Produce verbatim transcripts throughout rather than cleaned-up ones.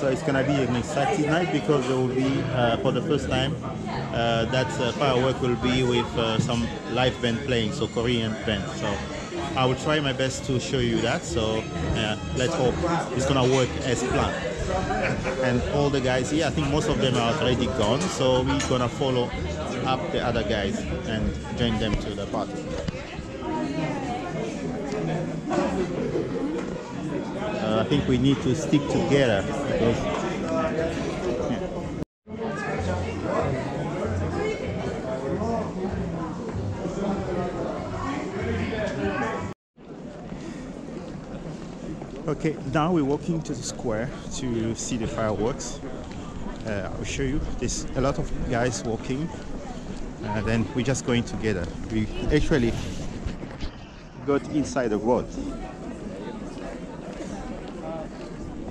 So it's going to be an exciting night because there will be, uh, for the first time, uh, that uh, firework will be with uh, some live band playing, so Korean band. So I will try my best to show you that. So uh, let's hope it's going to work as planned. And all the guys here, I think most of them are already gone. So we're going to follow up the other guys and join them to the party. Uh, I think we need to stick together. Because, yeah. Okay, now we're walking to the square to see the fireworks. Uh, I'll show you. There's a lot of guys walking, and then we're just going together. We actually got inside the road.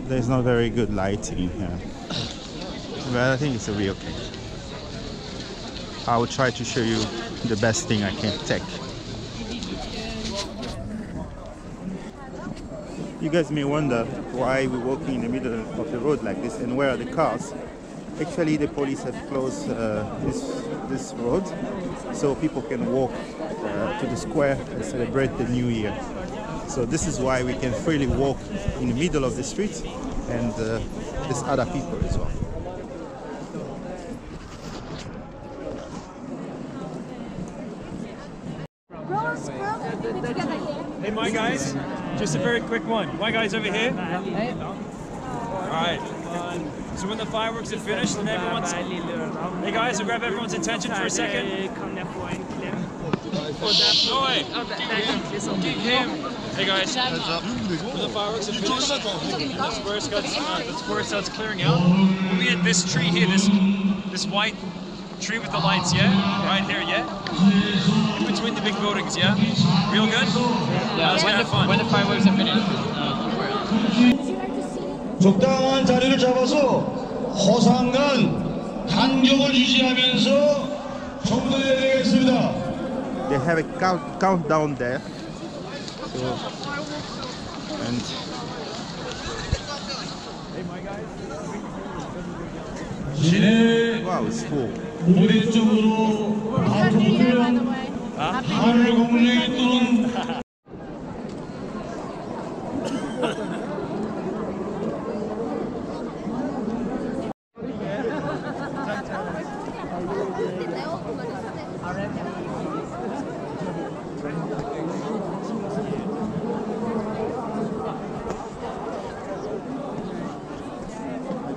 There's not very good lighting here, but I think it's a real case. I will try to show you the best thing I can take. You guys may wonder why we're walking in the middle of the road like this and where are the cars. Actually, the police have closed uh, this, this road so people can walk uh, to the square and celebrate the new year. So this is why we can freely walk in the middle of the street, and uh, there's other people as well. Hey, my guys, just a very quick one. My guys over here. All right. So when the fireworks are finished, then everyone's. Hey guys, we'll grab everyone's attention for a second. No way. Give him. Hey guys, when the fireworks are finished, the square starts, uh, the square starts clearing out. We had this tree here, this this white tree with the lights, yeah? Right here, yeah? In between the big buildings, yeah? Real good? Yeah, it's kind of fun. When the fireworks are finished, 적당한 자리를 잡아서 허상간 간격을 유지하면서 정리해야 되겠습니다. They have a count countdown there. So, and wow, it's full. I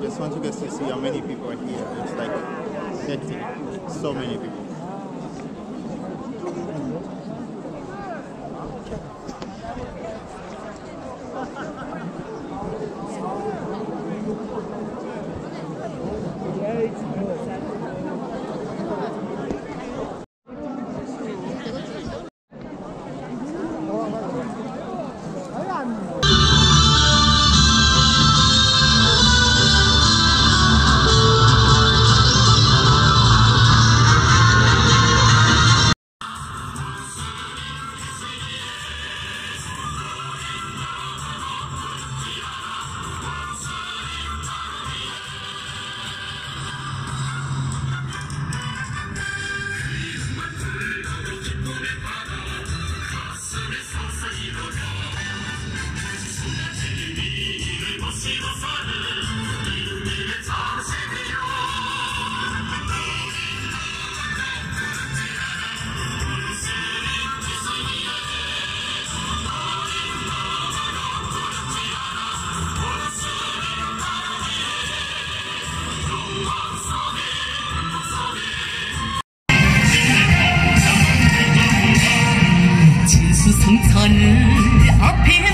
just want you guys to see how many people are here. It's like thirty, so many people. Up here.